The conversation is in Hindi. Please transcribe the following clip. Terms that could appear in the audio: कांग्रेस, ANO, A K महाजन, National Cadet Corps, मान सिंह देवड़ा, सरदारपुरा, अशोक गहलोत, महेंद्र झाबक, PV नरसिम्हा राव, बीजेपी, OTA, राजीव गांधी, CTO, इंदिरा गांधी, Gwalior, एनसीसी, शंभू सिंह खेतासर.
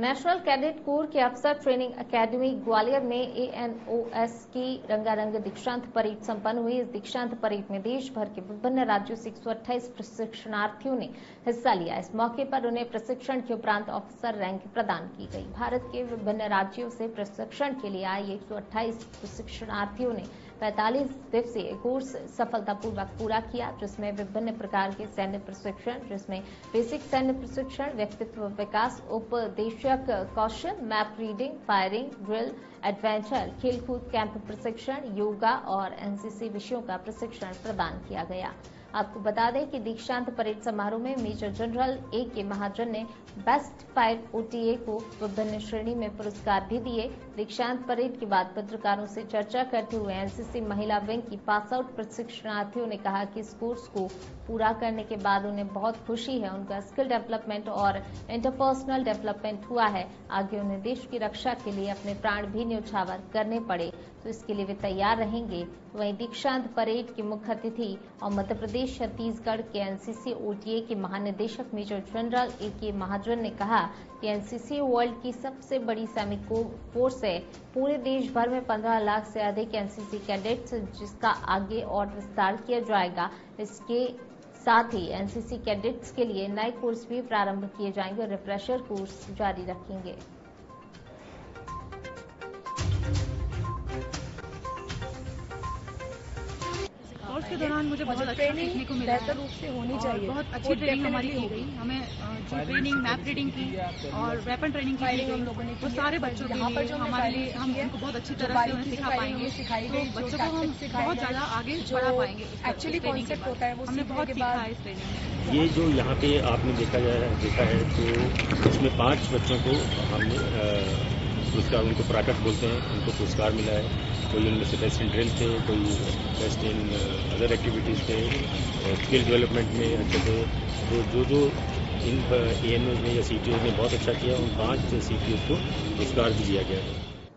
नेशनल कैडेट कोर के अफसर ट्रेनिंग एकेडमी ग्वालियर में एएनओएस की रंगारंग दीक्षांत परेड संपन्न हुई। इस दीक्षांत परेड में देश भर के विभिन्न राज्यों से 128 प्रशिक्षणार्थियों ने हिस्सा लिया। इस मौके पर उन्हें प्रशिक्षण के उपरांत ऑफिसर रैंक प्रदान की गई। भारत के विभिन्न राज्यों से प्रशिक्षण के लिए आए 128 प्रशिक्षणार्थियों ने 45 दिवसीय कोर्स सफलतापूर्वक पूरा किया, जिसमें विभिन्न प्रकार के सैन्य प्रशिक्षण, जिसमें बेसिक सैन्य प्रशिक्षण, व्यक्तित्व विकास, उपदेशक कौशल, map reading, firing, drill, adventure, खेलकूद कैंप प्रशिक्षण, योगा और एनसीसी विषयों का प्रशिक्षण प्रदान किया गया। आपको बता दें कि दीक्षांत परेड समारोह में major general A K महाजन ने बेस्ट फायर OTA को विभिन्न श्रेणी में पुरस्कार भी दिए। दीक्षांत परेड के बाद पत्रकारों से चर्चा करते हुए एनसीसी महिला विंग की पास आउट प्रशिक्षणार्थियों ने कहा कि इस कोर्स को पूरा करने के बाद उन्हें बहुत खुशी है। उनका स्किल डेवलपमेंट और इंटरपर्सनल डेवलपमेंट हुआ है। आगे उन्हें देश की रक्षा के लिए अपने प्राण भी न्योछावर करने पड़े तो इसके लिए वे तैयार रहेंगे। वहीं दीक्षांत परेड के मुख्य अतिथि और मध्य प्रदेश छत्तीसगढ़ के एनसीसी OTA के महानिदेशक major general A K महाजन ने कहा कि एनसीसी वर्ल्ड की सबसे बड़ी सैनिक फोर्स है। पूरे देश भर में 15 लाख से अधिक एनसीसी कैडेट्स, जिसका आगे और विस्तार किया जाएगा। इसके साथ ही एनसीसी कैडेट्स के लिए नए कोर्स भी प्रारंभ किए जाएंगे और रिफ्रेशर कोर्स जारी रखेंगे। कोर्स के दौरान मुझे बहुत अच्छा सीखने को मिला है। बहुत अच्छी ट्रेनिंग हमारी की गई। हमें जो ट्रेनिंग मैप रीडिंग की और वेपन ट्रेनिंग की हम लोगों ने, वो सारे बच्चों के लिए हमारे लिए हम उनको बहुत अच्छी तरह से उन्हें सिखा पाएंगे। तो बच्चों को हम बहुत ज़्यादा आगे बढ़ा पाएंगे। एक्चुअली कॉन्सेप्ट होता है, हमने बहुत सीखा है इस ट्रेनिंग में। ये जो यहाँ पे आपने देखा है तो इसमें 5 बच्चों को हमने पुरस्कार, उनको प्राकट बोलते हैं, उनको पुरस्कार मिला है। कोई उनमें से बेस्ट इन ड्रिल थे, कोई बेस्ट इन अदर एक्टिविटीज़ थे, स्किल डेवलपमेंट में अच्छे थे। तो जो इन ANOs में या CTOs ने बहुत अच्छा किया, उन 5 CTOs को पुरस्कार भी दिया गया है।